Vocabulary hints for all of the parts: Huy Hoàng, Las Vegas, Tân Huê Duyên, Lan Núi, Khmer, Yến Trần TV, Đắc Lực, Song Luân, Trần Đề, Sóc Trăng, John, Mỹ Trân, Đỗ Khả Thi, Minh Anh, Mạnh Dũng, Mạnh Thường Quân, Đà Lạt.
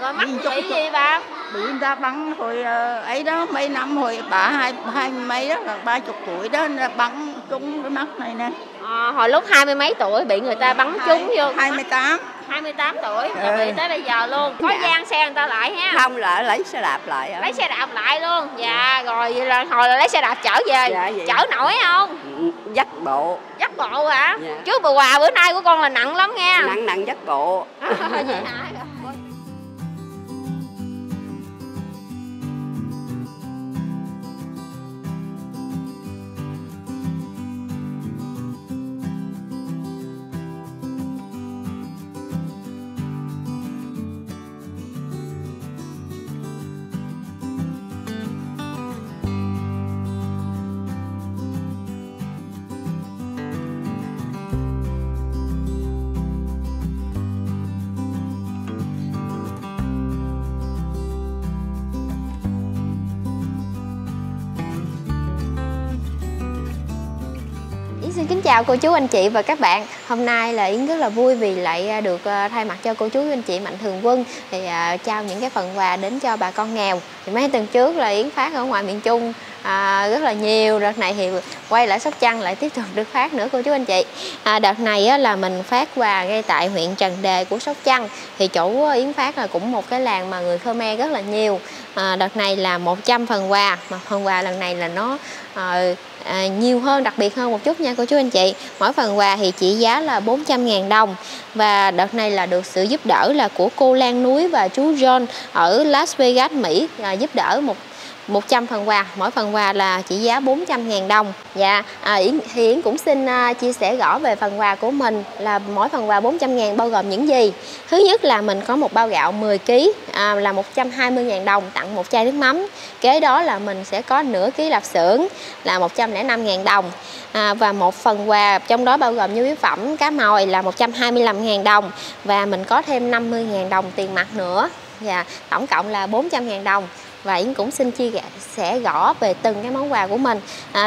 rồi mắc bị gì bà? Bị người ta bắn hồi ấy đó, mấy năm hồi bà hai mấy đó, là 30 tuổi đó, bắn trúng cái mắt này nè. À, hồi lúc 20 mấy tuổi bị người ta bắn trúng vô 28. 28 tuổi là bị tới bây giờ luôn. Có gian xe người ta lại ha. Không, lại lấy xe đạp lại. Lấy xe đạp lại luôn. Dạ rồi, vậy là hồi là lấy xe đạp chở về. Dạ, chở nổi không? Dắt bộ. Dắt bộ hả? Dạ. Chứ bà quà bữa nay của con là nặng lắm nha. Nặng dắt bộ. Xin kính chào cô chú anh chị và các bạn. Hôm nay là Yến rất là vui vì lại được thay mặt cho cô chú anh chị Mạnh Thường Quân thì trao những cái phần quà đến cho bà con nghèo. Thì mấy tuần trước là Yến phát ở ngoài miền Trung rất là nhiều, đợt này thì quay lại Sóc Trăng lại tiếp tục được phát nữa cô chú anh chị. Đợt này là mình phát quà ngay tại huyện Trần Đề của Sóc Trăng. Thì chỗ Yến phát là cũng một cái làng mà người Khmer rất là nhiều. Đợt này là 100 phần quà, mà phần quà lần này là nó nhiều hơn, đặc biệt hơn một chút nha cô chú anh chị. Mỗi phần quà thì trị giá là 400.000 đồng. Và đợt này là được sự giúp đỡ là của cô Lan Núi và chú John ở Las Vegas, Mỹ, giúp đỡ 100 phần quà, mỗi phần quà là trị giá 400.000 đồng. Dạ, Yến cũng xin chia sẻ rõ về phần quà của mình là mỗi phần quà 400.000 bao gồm những gì. Thứ nhất là mình có một bao gạo 10 kg là 120.000 đồng, tặng một chai nước mắm. Kế đó là mình sẽ có nửa ký lạp xưởng là 105.000 đồng. Và một phần quà trong đó bao gồm nhu yếu phẩm cá mòi là 125.000 đồng. Và mình có thêm 50.000 đồng tiền mặt nữa. Dạ, tổng cộng là 400.000 đồng. Và Yến cũng xin chia sẻ rõ về từng cái món quà của mình.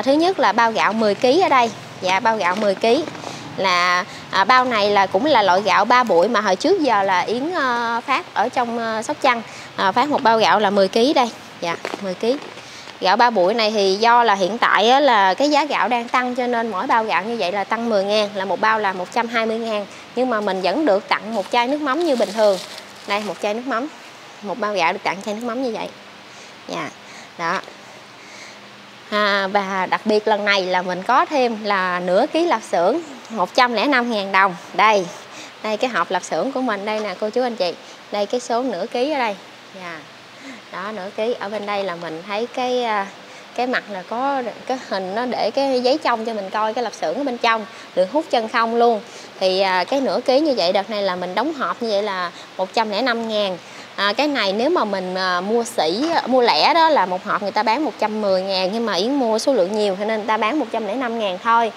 Thứ nhất là bao gạo 10 kg ở đây. Dạ, bao gạo 10 kg là bao này là cũng là loại gạo 3 buổi mà hồi trước giờ là Yến phát ở trong Sóc Trăng, phát một bao gạo là 10 kg đây. Dạ, 10 kg. Gạo 3 buổi này thì do là hiện tại là cái giá gạo đang tăng cho nên mỗi bao gạo như vậy là tăng 10.000, là một bao là 120.000. Nhưng mà mình vẫn được tặng một chai nước mắm như bình thường. Đây, một chai nước mắm. Một bao gạo được tặng chai nước mắm như vậy. Dạ, đó. Và đặc biệt lần này là mình có thêm là nửa ký lạp xưởng 105.000 đồng. Đây, đây cái hộp lạp xưởng của mình đây nè cô chú anh chị. Đây cái số nửa ký ở đây. Dạ. Đó, nửa ký. Ở bên đây là mình thấy cái mặt là có cái hình nó để cái giấy trong cho mình coi cái lạp xưởng ở bên trong, được hút chân không luôn. Thì cái nửa ký như vậy đợt này là mình đóng hộp như vậy là 105.000. Cái này nếu mà mình mua lẻ đó là một hộp người ta bán 110.000, nhưng mà Yến mua số lượng nhiều cho nên người ta bán 105.000 thôi.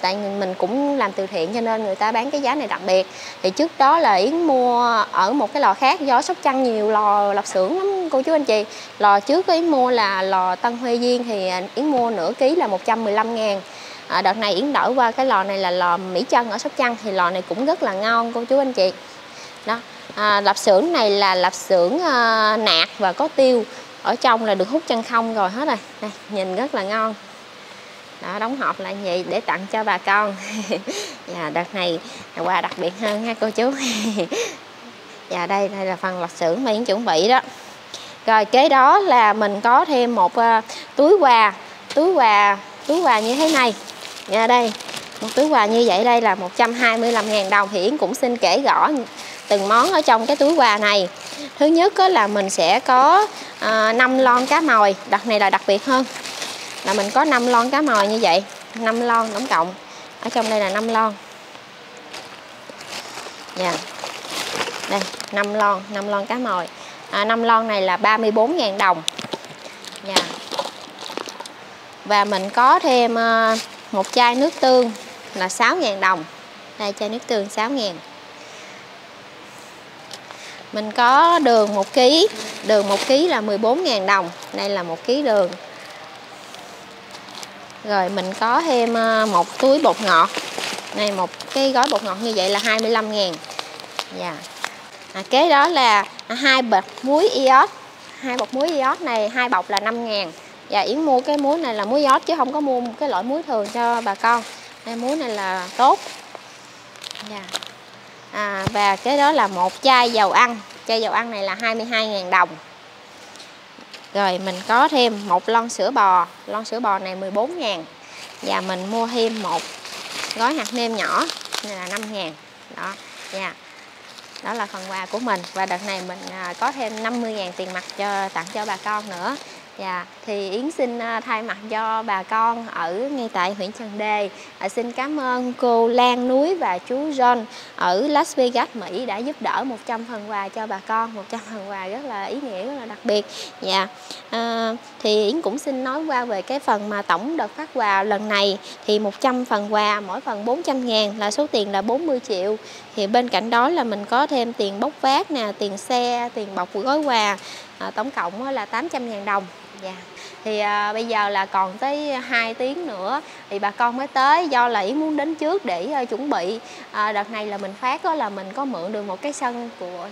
Tại mình cũng làm từ thiện cho nên người ta bán cái giá này đặc biệt. Thì trước đó là Yến mua ở một cái lò khác, do Sóc Trăng nhiều lò lạp xưởng lắm cô chú anh chị. Lò trước Yến mua là lò Tân Huê Duyên thì Yến mua nửa ký là 115.000. Đợt này Yến đổi qua cái lò này là lò Mỹ Trân ở Sóc Trăng, thì lò này cũng rất là ngon cô chú anh chị. Đó. Lạp xưởng này là lạp xưởng nạc và có tiêu ở trong, là được hút chân không rồi hết rồi. Đây, nhìn rất là ngon. Đó, đóng hộp lại vậy để tặng cho bà con. Dạ, đợt này quà đặc biệt hơn ha cô chú. Dạ, đây là phần lạp xưởng mà Yến chuẩn bị đó. Rồi kế đó là mình có thêm một túi quà như thế này. Dạ, đây một túi quà như vậy đây là 125.000 đồng. Thì Yến cũng xin kể rõ từng món ở trong cái túi quà này. Thứ nhất là mình sẽ có 5 lon cá mòi. Đợt này là đặc biệt hơn, là mình có 5 lon cá mòi như vậy. 5 lon tổng cộng. Ở trong đây là 5 lon. Dạ. Đây, 5 lon cá mòi. 5 lon này là 34.000 đồng. Dạ. Và mình có thêm một chai nước tương là 6.000 đồng. Đây, chai nước tương 6.000. Mình có đường 1 kg, đường 1 kg là 14.000 đồng. Đây là 1 kg đường. Rồi mình có thêm một túi bột ngọt. Này, một cái gói bột ngọt như vậy là 25.000. Dạ. Kế đó là hai bột muối iốt. Hai bột muối iốt này, hai bọc là 5.000. Và Yến mua cái muối này là muối iốt chứ không có mua một cái loại muối thường cho bà con. Đây, muối này là tốt. Và cái đó là một chai dầu ăn. Chai dầu ăn này là 22.000 đồng. Rồi mình có thêm một lon sữa bò. Lon sữa bò này 14.000. Và mình mua thêm một gói hạt nêm nhỏ này là 5.000. Đó, đó là phần quà của mình. Và đợt này mình có thêm 50.000 tiền mặt tặng cho bà con nữa. Thì Yến xin thay mặt cho bà con ở ngay tại huyện Trần Đề xin cảm ơn cô Lan Núi và chú John ở Las Vegas, Mỹ đã giúp đỡ 100 phần quà cho bà con. 100 phần quà rất là ý nghĩa, rất là đặc biệt. Thì Yến cũng xin nói qua về cái phần mà tổng đợt phát quà lần này. Thì 100 phần quà, mỗi phần 400.000 là số tiền là 40 triệu. Thì bên cạnh đó là mình có thêm tiền bốc vác nè, tiền xe, tiền bọc gói quà. Tổng cộng là 800.000 đồng. Thì bây giờ là còn tới 2 tiếng nữa thì bà con mới tới, do là Yến muốn đến trước để chuẩn bị. Đợt này là mình phát là mình có mượn được một cái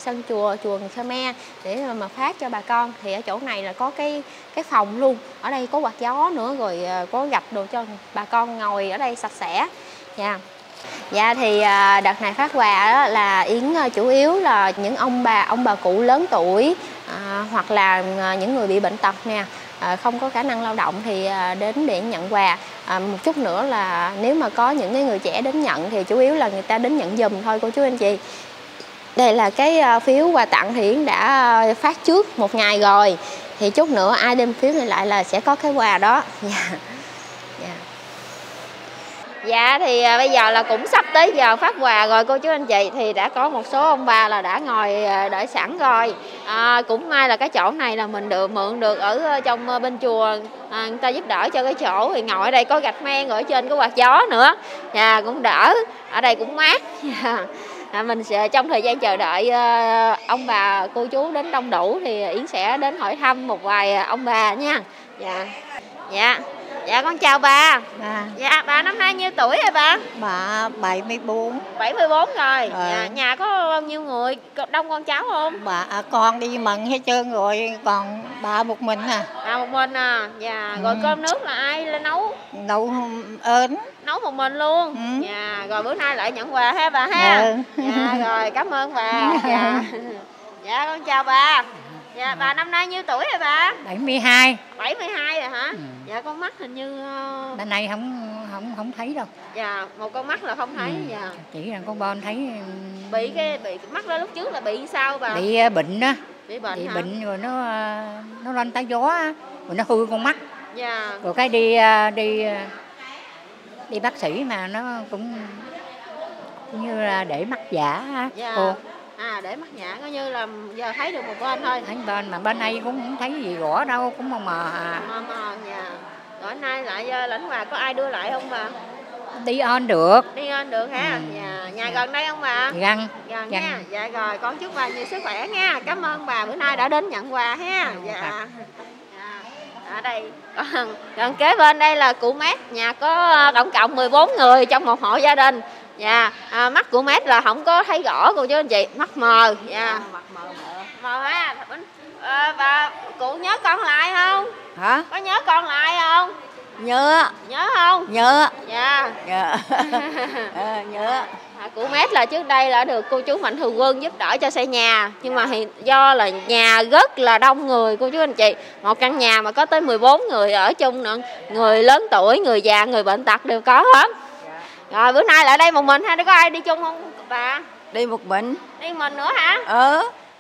sân chùa Khmer để mà phát cho bà con. Thì ở chỗ này là có cái phòng luôn, ở đây có quạt gió nữa, rồi có gạch đồ cho bà con ngồi ở đây sạch sẽ. Thì đợt này phát quà đó là Yến chủ yếu là những ông bà cụ lớn tuổi, hoặc là những người bị bệnh tật nè, không có khả năng lao động thì đến để nhận quà. Một chút nữa là nếu mà có những cái người trẻ đến nhận thì chủ yếu là người ta đến nhận giùm thôi cô chú anh chị. Đây là cái phiếu quà tặng thì Yến đã phát trước một ngày rồi. Thì chút nữa ai đem phiếu này lại là sẽ có cái quà đó. Thì bây giờ là cũng sắp tới giờ phát quà rồi cô chú anh chị. Thì đã có một số ông bà là đã ngồi đợi sẵn rồi. Cũng may là cái chỗ này là mình mượn được ở trong bên chùa, người ta giúp đỡ cho cái chỗ. Thì ngồi ở đây có gạch men, ở trên có quạt gió nữa, cũng đỡ, ở đây cũng mát. Mình sẽ trong thời gian chờ đợi ông bà cô chú đến đông đủ thì Yến sẽ đến hỏi thăm một vài ông bà nha. Con chào bà. Bà năm nay nhiêu tuổi rồi bà? Bà 74. 74 rồi. Nhà có bao nhiêu người, đông con cháu không? Con đi mận hết trơn rồi, còn bà một mình à. Bà một mình à. Rồi cơm nước là ai lên nấu? Nấu ớn. Nấu một mình luôn. Rồi bữa nay lại nhận quà ha bà ha. Rồi cảm ơn bà. Con chào bà. Bà năm nay nhiêu tuổi rồi bà? 72. 72 rồi hả? Con mắt hình như bên này không thấy đâu. Một con mắt là không thấy. Chỉ là con bên thấy bị mắt đó lúc trước là bị sao bà? Bị bệnh đó. Bị bệnh rồi nó lên tá gió rồi nó hư con mắt. Rồi cái đi bác sĩ mà nó cũng như là để mắt giả. Để mắt nhã coi như là giờ thấy được một bên thôi. Thấy bên mà bên đây cũng không thấy gì rõ đâu, cũng mờ mờ. Rồi nay lại lãnh quà có ai đưa lại không bà? Đi ơn được. Đi ơn được hả? Nhà gần đây không bà? Gần nha. Rồi con chúc bà nhiều sức khỏe nha. Cảm ơn bà bữa nay đã đến nhận quà ha. Ở đây gần kế bên đây là cụ Mát, nhà có tổng cộng 14 người trong một hộ gia đình. Mắt của Mát là không có thấy rõ cô chú anh chị, mắt mờ. Mờ á. Bà cụ nhớ con lại không? Hả? Có nhớ con lại không? Nhớ. Nhớ không? Nhớ. Nhớ. Cụ Mát là trước đây là được cô chú Mạnh Thường Quân giúp đỡ cho xây nhà. Nhưng mà do là nhà rất là đông người cô chú anh chị. Một căn nhà mà có tới 14 người ở chung nữa. Người lớn tuổi, người già, người bệnh tật đều có hết. Rồi bữa nay lại đây một mình ha, có ai đi chung không bà? Đi một mình. Đi mình nữa hả?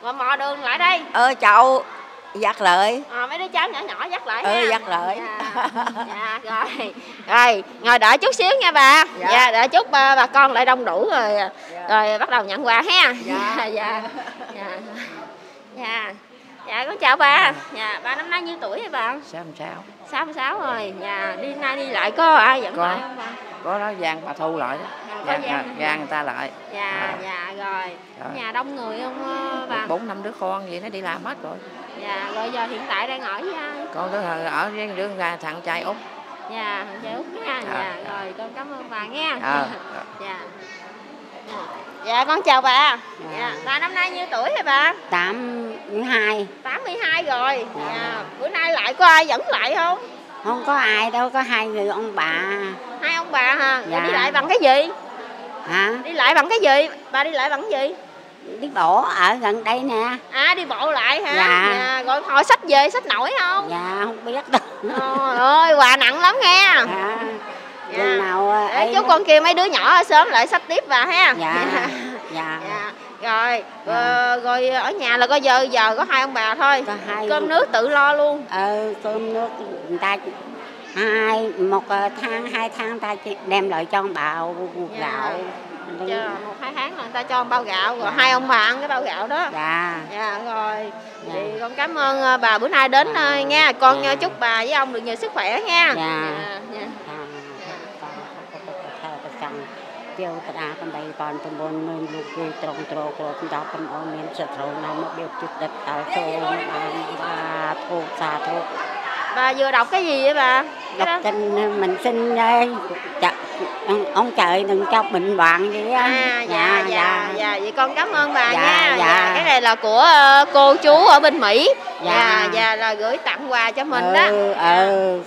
Rồi mò đường lại đây. Chậu dắt lại. Mấy đứa cháu nhỏ dắt lại ha. Dắt lại. Rồi ngồi đợi chút xíu nha bà. Đợi chút bà con lại đông đủ rồi. Rồi bắt đầu nhận quà ha. Con chào bà. Bà năm nay nhiêu tuổi vậy bà? 66. 66 rồi. Đi nay đi lại có ai dẫn lại không bà? Có đó, Giang bà thu lại đó. Giang người ta lại. Rồi. Nhà đông người không bà? 4-5 đứa con vậy nó đi làm hết rồi. Rồi giờ hiện tại đang ở với ai? Con cứ ở với đứa thằng trai Út. Thằng trai Út nha. Rồi con cảm ơn bà nghe. Dạ con chào bà. Dạ. Bà năm nay nhiêu tuổi hả bà? 82. 82 rồi. Dạ. Bữa nay lại có ai dẫn lại không? Không có ai đâu, có hai người ông bà. Hai ông bà hả? Dạ. Đi lại bằng cái gì? Hả? Đi lại bằng cái gì? Bà đi lại bằng cái gì? Đi bộ ở gần đây nè. À đi bộ lại hả? Dạ. Dạ. Rồi hồi sách về sách nổi không? Dạ không biết đâu. Trời ơi quà nặng lắm nghe. Dạ. Dạ. Nào, ấy chú con kia mấy đứa nhỏ sớm lại sách tiếp vào ha. Dạ. Dạ. Dạ. Dạ. Rồi dạ. Rồi ở nhà là có giờ có hai ông bà thôi. Cơm nước tự lo luôn. Cơm nước người ta một thang hai thang ta đem lại cho ông bà gạo. Chờ, một hai tháng là người ta cho một bao gạo rồi. Dạ. Hai ông bà ăn cái bao gạo đó. Dạ. Dạ rồi. Dạ. Thì con cảm ơn bà bữa nay đến. Dạ. Nha con. Dạ. Chúc bà với ông được nhiều sức khỏe nha. Dạ. Dạ. Tiêu ta con đây còn tôm bồn mình luộc cái trộn trộn rồi chúng ta con ôm miếng sợi rồi nó một điều chút đập tao thôi. Bà vừa đọc cái gì vậy bà? Đọc tin mình xin ông trời đừng cho bệnh hoạn vậy á. À, dạ, dạ, dạ, dạ. Vậy con cảm ơn bà dạ, nha. Dạ. Dạ. Cái này là của cô chú ở bên Mỹ. Dạ. Dạ, dạ là gửi tặng quà cho mình đó.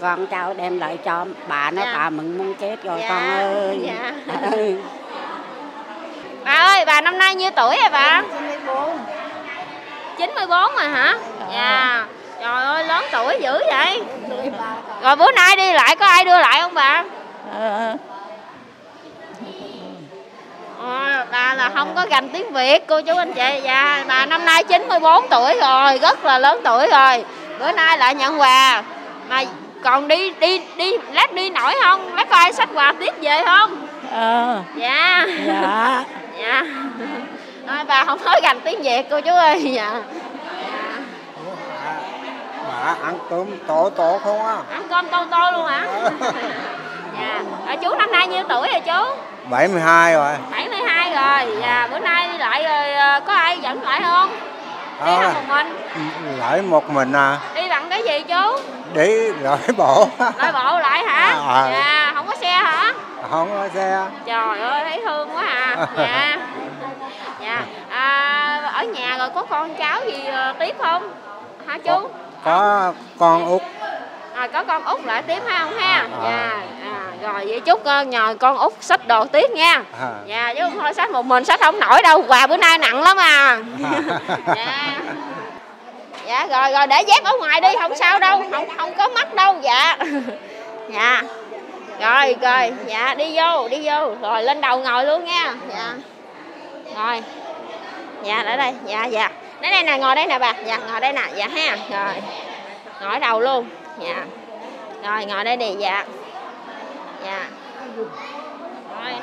Con cháu đem lại cho bà nó dạ. Bà mừng muốn chết rồi dạ. Con ơi. Dạ. Bà ơi, bà năm nay nhiêu tuổi rồi bà? 94. 94 rồi hả? Dạ. Trời ơi, lớn tuổi dữ vậy. Rồi bữa nay đi lại có ai đưa lại không bà? Bà là không có gành tiếng Việt cô chú anh chị. Dạ, bà năm nay 94 tuổi rồi, rất là lớn tuổi rồi. Bữa nay lại nhận quà. Mà còn đi lát đi nổi không? Lát coi sách quà tiếp về không? Dạ. Dạ. Dạ. Thôi bà không nói gành tiếng Việt cô chú ơi. Dạ. À, ăn cơm tô không á? Ăn cơm tô luôn hả? Dạ. À, chú năm nay nhiêu tuổi rồi chú? 72 rồi. 72 rồi. Dạ. Bữa nay đi lại rồi có ai dẫn lại không? Đi à, một mình. Lại một mình à. Đi bằng cái gì chú? Đi lại bộ. Lại bộ lại hả? À. Dạ. Không có xe hả? Không có xe. Trời ơi thấy thương quá à. Dạ. Dạ. À, ở nhà rồi có con cháu gì tiếp không? Hả chú? Có con út. À, có con út lại tiếp ha không ha. Dạ. À, rồi vậy chúc nhờ con út xách đồ tiếp nha. Dạ chứ không thôi xách một mình xách không nổi đâu, quà bữa nay nặng lắm à. Dạ. Dạ rồi rồi để dép ở ngoài đi không sao đâu, không có mắc đâu. Dạ. Dạ. Rồi rồi dạ đi vô rồi lên đầu ngồi luôn nha. Dạ. Rồi. Dạ ở đây. Dạ dạ. Đến đây nè, ngồi đây nè bà. Dạ, ngồi đây nè. Dạ ha. Rồi. Ngồi đầu luôn. Dạ. Rồi, ngồi đây đi. Dạ. Dạ. Rồi,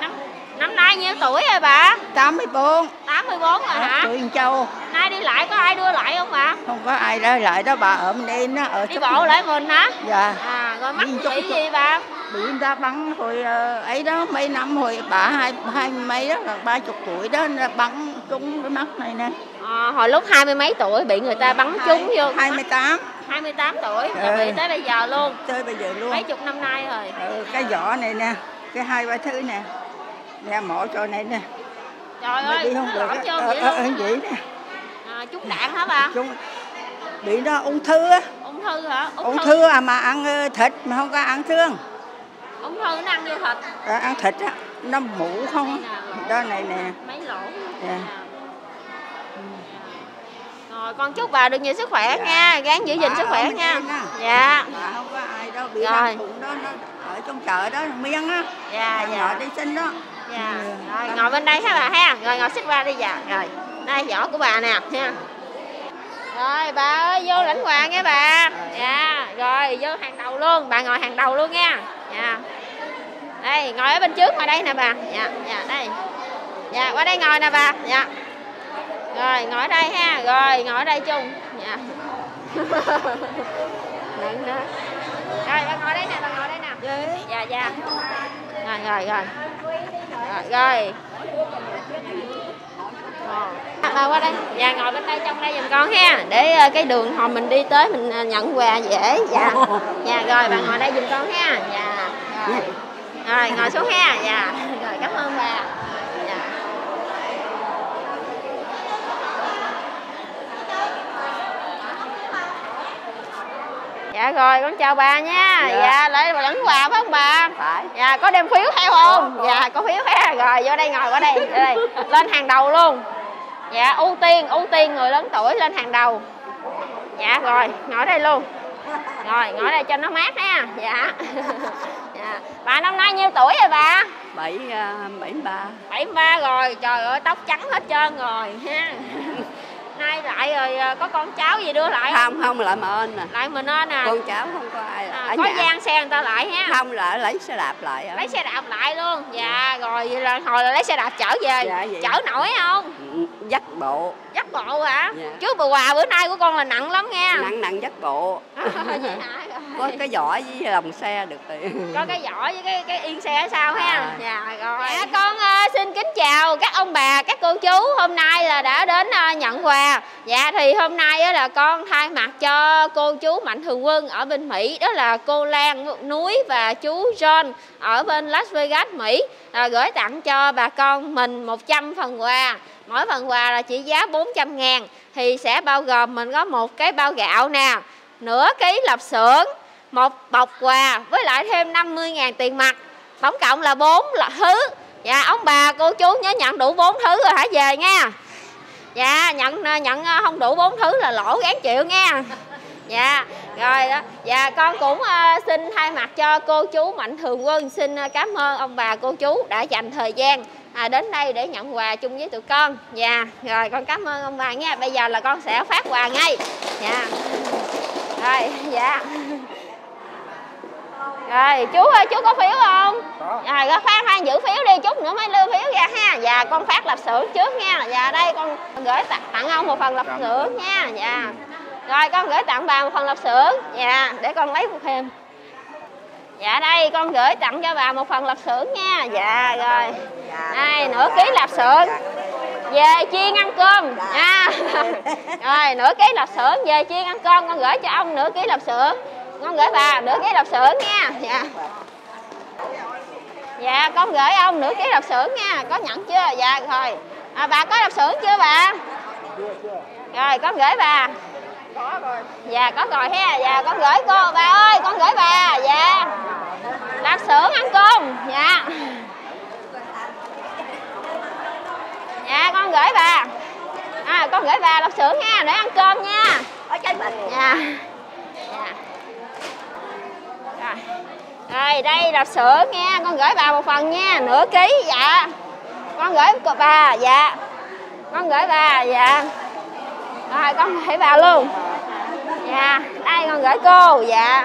năm nay nhiêu tuổi rồi bà? 84. 84 rồi hả? Tuổi Châu. Nay đi lại có ai đưa lại không bà? Không có ai đưa lại đó bà, ở bên đây nó ở đi bộ lại mình hả? Dạ. À, rồi mắc bị gì bà? Bị người ta bắn hồi ấy đó, mấy năm hồi bà hai mấy đó là 30 tuổi đó bắn trúng cái mắt này nè. À, hồi lúc 20 mấy tuổi bị người ta bắn trúng vô 28 28 tuổi là bị tới bây giờ luôn. Tới bây giờ luôn. Mấy chục năm nay rồi. Cái vỏ này nè, cái hai ba thứ nè. Nè mổ cho này nè. Trời mà ơi, không được. Vậy nè. À, trúng đạn hả bà? Trúng. Bị nó ung thư á. Ung thư hả? Ung thư à, mà ăn thịt mà không có ăn xương. Ung thư nó ăn vô thịt. À, ăn thịt á, nó mũ không. Đó này nè. Mấy lỗ. Yeah. Rồi con chúc bà được nhiều sức khỏe dạ. Nha, gắng giữ gìn sức khỏe nha. Dạ. Bà không có ai đâu bị làm phụng đó, nó ở trong chợ đó, miên á. Dạ, dạ. Ngồi đi xin đó. Dạ. Rồi ngồi bên đây ha bà ha. Rồi ngồi xích qua đi dạ. Rồi. Đây giỏ của bà nè ha. Rồi bà ơi vô lãnh quà nghe bà. Dạ. Rồi vô hàng đầu luôn, bà ngồi hàng đầu luôn nha. Dạ. Đây, ngồi ở bên trước ngoài đây nè bà. Dạ, dạ đây. Dạ, qua đây ngồi nè bà. Dạ. Rồi, ngồi ở đây ha. Rồi, ngồi ở đây chung. Dạ. Nặng đó. Rồi, bà ngồi đây nè, bà ngồi đây nè. Dạ, dạ. Rồi. Rồi. Bà qua đây. Dạ, ngồi bên đây trong đây giùm con ha. Để cái đường hồi mình đi tới mình nhận quà dễ. Dạ. Dạ, rồi, bà ngồi đây giùm con ha. Dạ. Rồi, ngồi xuống ha. Dạ. Rồi, cảm ơn bà. Dạ. Dạ rồi, con chào bà nha. Dạ, dạ lại bà lãnh quà phải không bà? Phải. Dạ, có đem phiếu theo không? Không. Dạ, có phiếu ha. Rồi, vô đây ngồi, qua đây, đây. Lên hàng đầu luôn. Dạ, ưu tiên người lớn tuổi lên hàng đầu. Dạ rồi, ngồi đây luôn. Rồi, ngồi đây cho nó mát ha. Dạ. Dạ. Bà năm nay nhiêu tuổi rồi bà? 73. 73 rồi, trời ơi, tóc trắng hết trơn rồi ha. Nay lại rồi có con cháu gì đưa lại không? Không, lại mình anh nè. Lại mình anh nè. Con cháu không có ai. À, có gian xe người ta lại ha. Không, lại lấy xe đạp lại. Ở. Lấy xe đạp lại luôn. Dạ rồi, vậy là hồi là lấy xe đạp chở về. Dạ, chở nổi không? Dắt bộ. Dắt bộ hả? Dạ. Chứ bà quà bữa nay của con là nặng lắm nha. Nặng dắt bộ. Có cái vỏ với lòng xe được tiền. Có cái vỏ với cái yên xe sao ha. À. Dạ rồi. Dạ, con xin kính chào các ông bà, các cô chú. Hôm nay là đã đến nhận quà. Dạ thì hôm nay là con thay mặt cho cô chú Mạnh Thường Quân ở bên Mỹ, đó là cô Lan Núi và chú John ở bên Las Vegas, Mỹ, gửi tặng cho bà con mình 100 phần quà. Mỗi phần quà là trị giá 400.000, thì sẽ bao gồm mình có một cái bao gạo nè, nửa ký lạp xưởng, một bọc quà với lại thêm 50.000 tiền mặt, tổng cộng là 4 thứ. Dạ ông bà cô chú nhớ nhận đủ 4 thứ rồi hả về nha. Dạ, nhận không đủ 4 thứ là lỗ gán chịu nha. Dạ, rồi đó. Dạ, con cũng xin thay mặt cho cô chú Mạnh Thường Quân xin cảm ơn ông bà cô chú đã dành thời gian đến đây để nhận quà chung với tụi con. Dạ, rồi con cảm ơn ông bà nha. Bây giờ là con sẽ phát quà ngay. Dạ. Rồi, dạ. Rồi, chú có phiếu không? Có. Rồi, phát hai giữ phiếu đi, chút nữa mới đưa phiếu ra ha. Dạ, con phát lạp xưởng trước nha. Dạ, đây con gửi tặng ông một phần lạp xưởng nha. Dạ. Rồi, con gửi tặng bà một phần lạp xưởng. Dạ, để con lấy một thêm. Dạ, đây con gửi tặng cho bà một phần lạp xưởng nha. Dạ, rồi. Đây, nửa ký lạp xưởng. Về chiên ăn cơm. À. Rồi, nửa ký lạp xưởng, về chiên ăn cơm. Con gửi cho ông nửa ký lạp xưởng. Con gửi bà nửa ký lạp xưởng nha. Dạ. Dạ con gửi ông nửa ký lạp xưởng nha. Có nhận chưa? Dạ rồi. Bà có lạp xưởng chưa bà? Chưa. Rồi con gửi bà. Có rồi. Dạ có rồi ha. Dạ con gửi cô. Bà ơi con gửi bà. Dạ. Lạp xưởng ăn cơm. Dạ. Dạ con gửi bà. Con gửi bà lạp xưởng ha. Để ăn cơm nha. Ở trên mình. Dạ. Dạ. Rồi đây lạp xưởng nha, con gửi bà một phần nha, nửa ký. Dạ con gửi bà. Dạ con gửi bà. Dạ rồi con gửi bà luôn. Dạ đây con gửi cô. Dạ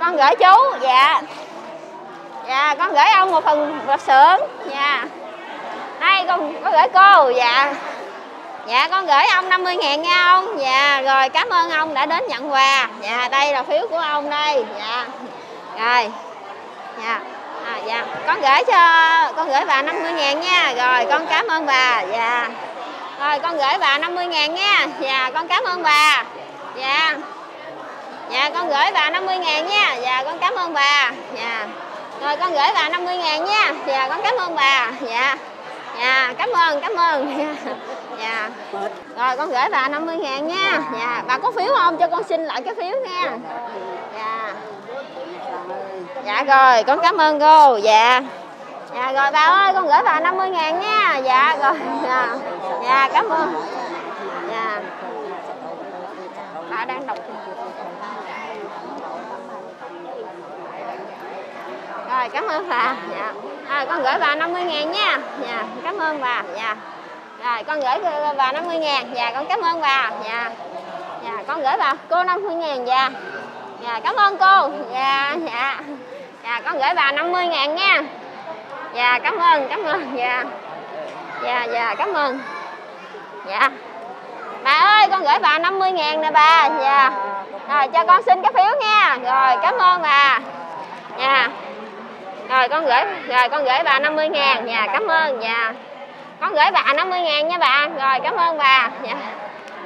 con gửi chú. Dạ dạ con gửi ông một phần lạp xưởng. Dạ đây con có gửi cô. Dạ dạ con gửi ông 50.000 nha ông. Dạ rồi cảm ơn ông đã đến nhận quà. Dạ đây là phiếu của ông đây. Dạ rồi. Dạ. Dạ. Con gửi bà 50.000 nha. Rồi con cảm ơn bà. Dạ. Rồi con gửi bà 50.000 nha. Dạ con cảm ơn bà. Dạ. Dạ con gửi bà 50.000 nha. Dạ con cảm ơn bà. Dạ. Rồi con gửi bà 50.000 nha. Dạ con cảm ơn bà. Dạ. Dạ cảm ơn. Dạ. Rồi con gửi bà 50.000 nha. Dạ bà có phiếu không cho con xin lại cái phiếu nha. Dạ. Dạ rồi, con cảm ơn cô. Dạ. Dạ rồi bà ơi, con gửi bà 50.000 nha. Dạ rồi. Dạ, dạ cảm ơn. Dạ. Bà đang đọc. Rồi cảm ơn bà. Dạ. Rồi con gửi bà 50.000 nha. Dạ, cảm ơn bà. Dạ. Rồi con gửi bà 50.000. Dạ con cảm ơn bà. Dạ. Dạ con gửi bà cô 50.000. Dạ. Dạ cảm ơn cô. Dạ dạ. Dạ con gửi bà 50.000 nha. Dạ cảm ơn. Dạ. Dạ cảm ơn. Dạ. Bà ơi con gửi bà 50.000 nè bà. Dạ. Rồi cho con xin cái phiếu nha. Rồi cảm ơn bà. Dạ. Rồi con gửi bà 50.000. Dạ cảm ơn. Dạ. Con gửi bà 50.000 nha bà. Rồi cảm ơn bà. Dạ.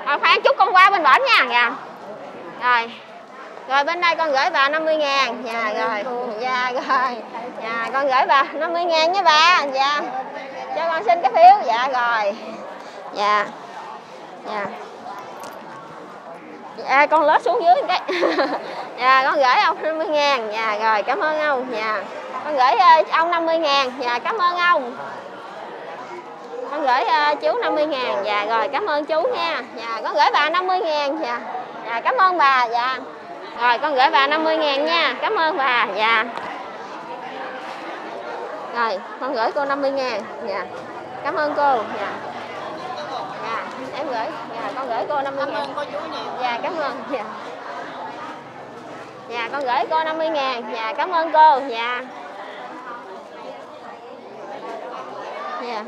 Rồi khoan chút con qua bên bển nha. Dạ. Rồi. Rồi bên đây con gửi bà 50.000. Dạ rồi. Dạ rồi. Dạ con gửi bà 50.000 nha bà. Dạ. Cho con xin cái phiếu. Dạ rồi. Dạ. Dạ. Dạ con lết xuống dưới cái. Dạ, con gửi ông 50.000. Dạ, rồi cảm ơn ông. Dạ, con gửi ông 50.000. Dạ, cảm ơn ông. Con gửi chú 50.000. Dạ, rồi cảm ơn chú nha. Dạ, con gửi bà 50.000. Dạ, dạ, cảm ơn bà. Dạ, rồi con gửi bà 50.000 nha. Cảm ơn bà. Dạ, rồi con gửi cô 50.000. Dạ, cảm ơn cô. Dạ, dạ em gửi. Dạ, con gửi cô 50.000. Cảm ơn cô chú nhiều. Dạ, cảm ơn. Dạ, dạ, con gửi cô 50.000. Dạ, cảm ơn cô. Dạ, dạ,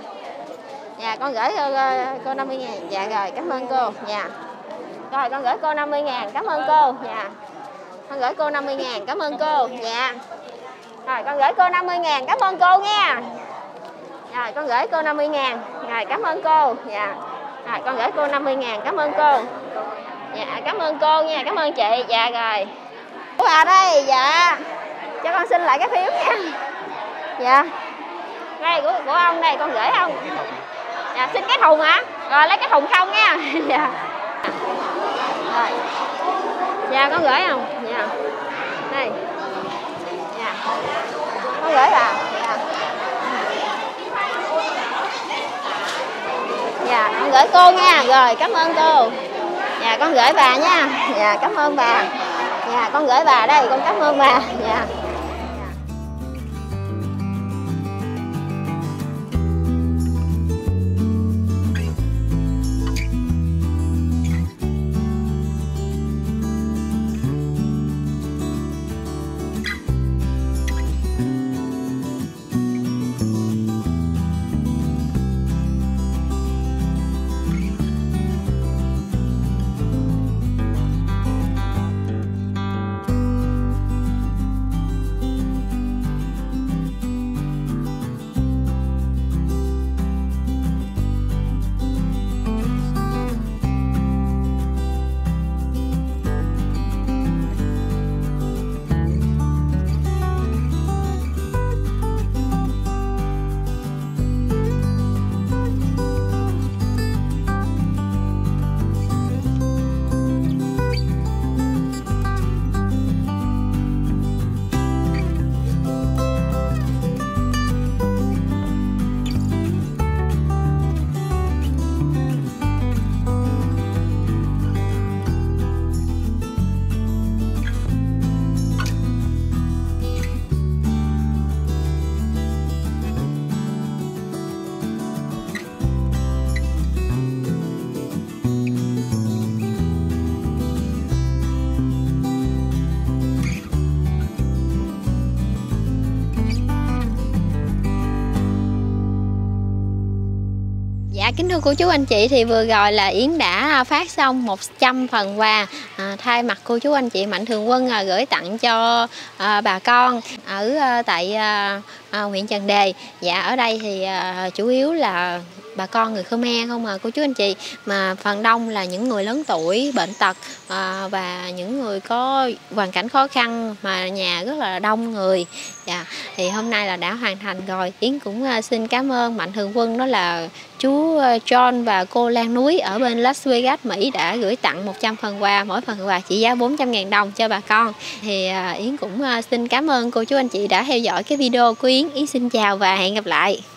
dạ, con gửi cô 50.000. Dạ, rồi cảm ơn cô. Dạ, rồi con gửi cô 50.000. Cảm ơn cô. Dạ, con gửi cô 50.000. Cảm ơn cô. Dạ, rồi con gửi cô 50.000. Cảm ơn cô nha. Rồi con gửi cô 50.000. Rồi cảm ơn cô. Dạ, rồi con gửi cô 50.000. Cảm ơn cô. Dạ, cảm ơn cô nha. Cảm ơn chị. Dạ, rồi bà đây. Dạ, cho con xin lại cái phiếu nha. Dạ, đây của ông đây, con gửi ông. Dạ, xin cái thùng hả? Rồi lấy cái thùng không nha. Dạ, rồi. Dạ, con gửi không? Dạ, đây. Dạ, con gửi bà. Dạ, dạ, con gửi cô nha. Rồi cảm ơn cô. Dạ, con gửi bà nha. Dạ, cảm ơn bà. Dạ, con gửi bà đây, con cảm ơn bà. Dạ. Dạ, kính thưa cô chú anh chị, thì vừa rồi là Yến đã phát xong 100 phần quà thay mặt cô chú anh chị Mạnh Thường Quân gửi tặng cho bà con ở tại huyện Trần Đề. Dạ, ở đây thì chủ yếu là bà con người Khmer không à cô chú anh chị, mà phần đông là những người lớn tuổi, bệnh tật và những người có hoàn cảnh khó khăn mà nhà rất là đông người. Dạ, thì hôm nay là đã hoàn thành rồi. Yến cũng xin cảm ơn Mạnh Thường Quân, đó là chú John và cô Lan Núi ở bên Las Vegas, Mỹ đã gửi tặng 100 phần quà, mỗi phần quà trị giá 400.000 đồng cho bà con. Thì Yến cũng xin cảm ơn cô chú anh chị đã theo dõi cái video của Yến. Yến xin chào và hẹn gặp lại.